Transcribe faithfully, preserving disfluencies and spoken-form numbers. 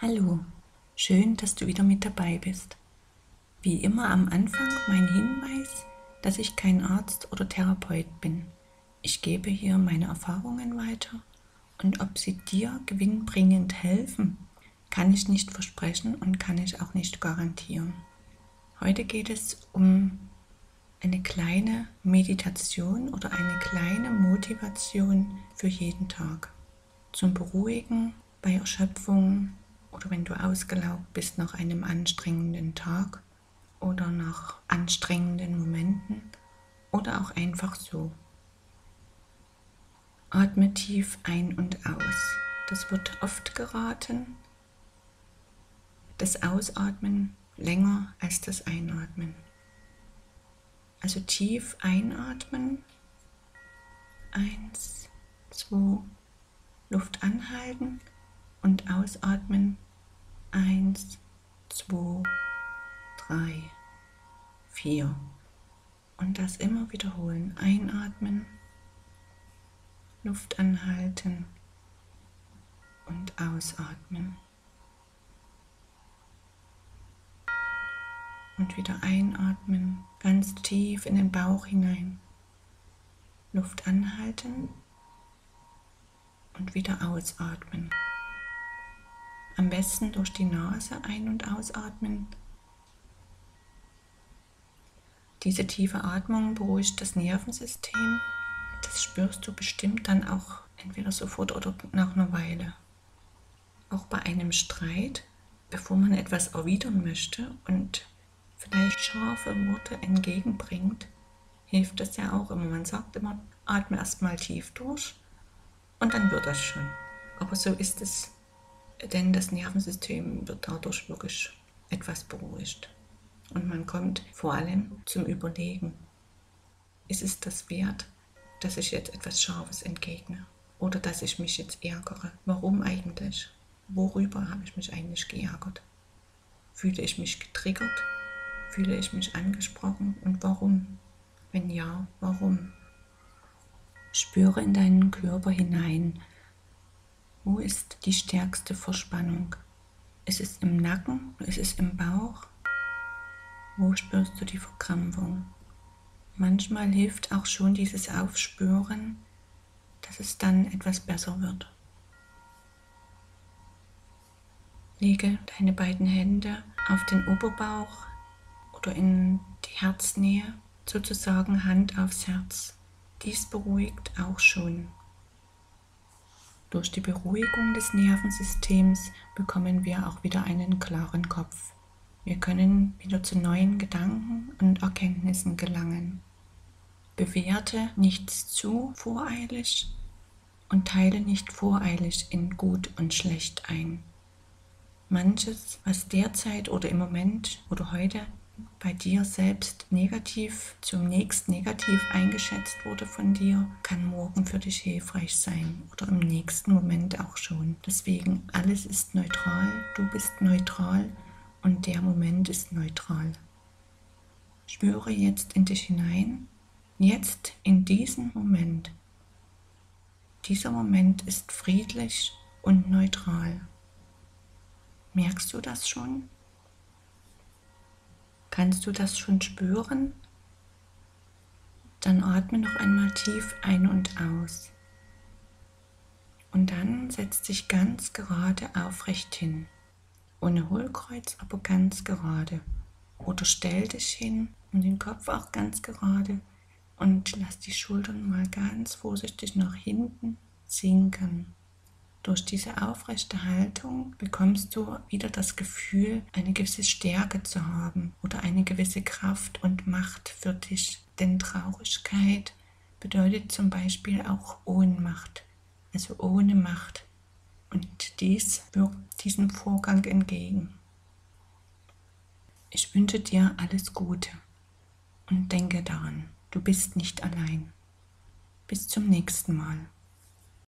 Hallo, schön, dass du wieder mit dabei bist. Wie immer am Anfang mein Hinweis, dass ich kein Arzt oder Therapeut bin. Ich gebe hier meine Erfahrungen weiter und ob sie dir gewinnbringend helfen, kann ich nicht versprechen und kann ich auch nicht garantieren. Heute geht es um eine kleine Meditation oder eine kleine Motivation für jeden Tag. Zum Beruhigen, bei Erschöpfung, oder wenn du ausgelaugt bist nach einem anstrengenden Tag oder nach anstrengenden Momenten oder auch einfach so. Atme tief ein und aus. Das wird oft geraten. Das Ausatmen länger als das Einatmen. Also tief einatmen. Eins, zwei, Luft anhalten. Und ausatmen. Eins, zwei, drei, vier. Und das immer wiederholen. Einatmen, Luft anhalten und ausatmen. Und wieder einatmen, ganz tief in den Bauch hinein. Luft anhalten und wieder ausatmen. Am besten durch die Nase ein- und ausatmen. Diese tiefe Atmung beruhigt das Nervensystem. Das spürst du bestimmt dann auch entweder sofort oder nach einer Weile. Auch bei einem Streit, bevor man etwas erwidern möchte und vielleicht scharfe Worte entgegenbringt, hilft das ja auch immer. Man sagt immer, atme erstmal tief durch und dann wird das schon. Aber so ist es. Denn das Nervensystem wird dadurch wirklich etwas beruhigt. Und man kommt vor allem zum Überlegen. Ist es das wert, dass ich jetzt etwas Scharfes entgegne? Oder dass ich mich jetzt ärgere? Warum eigentlich? Worüber habe ich mich eigentlich geärgert? Fühle ich mich getriggert? Fühle ich mich angesprochen? Und warum? Wenn ja, warum? Spüre in deinen Körper hinein. Wo ist die stärkste Verspannung? Ist es im Nacken? Ist es im Bauch? Wo spürst du die Verkrampfung? Manchmal hilft auch schon dieses Aufspüren, dass es dann etwas besser wird. Lege deine beiden Hände auf den Oberbauch oder in die Herznähe, sozusagen Hand aufs Herz. Dies beruhigt auch schon. Durch die Beruhigung des Nervensystems bekommen wir auch wieder einen klaren Kopf. Wir können wieder zu neuen Gedanken und Erkenntnissen gelangen. Bewerte nichts zu voreilig und teile nicht voreilig in gut und schlecht ein. Manches, was derzeit oder im Moment oder heute bei dir selbst negativ, zunächst negativ eingeschätzt wurde von dir, kann morgen für dich hilfreich sein oder im nächsten Moment auch schon. Deswegen, alles ist neutral, du bist neutral und der Moment ist neutral. Spüre jetzt in dich hinein, jetzt in diesen Moment. Dieser Moment ist friedlich und neutral. Merkst du das schon? Kannst du das schon spüren? Dann atme noch einmal tief ein und aus. Und dann setz dich ganz gerade aufrecht hin. Ohne Hohlkreuz, aber ganz gerade. Oder stell dich hin und den Kopf auch ganz gerade. Und lass die Schultern mal ganz vorsichtig nach hinten sinken. Durch diese aufrechte Haltung bekommst du wieder das Gefühl, eine gewisse Stärke zu haben oder eine gewisse Kraft und Macht für dich. Denn Traurigkeit bedeutet zum Beispiel auch Ohnmacht, also ohne Macht. Und dies wirkt diesem Vorgang entgegen. Ich wünsche dir alles Gute und denke daran, du bist nicht allein. Bis zum nächsten Mal.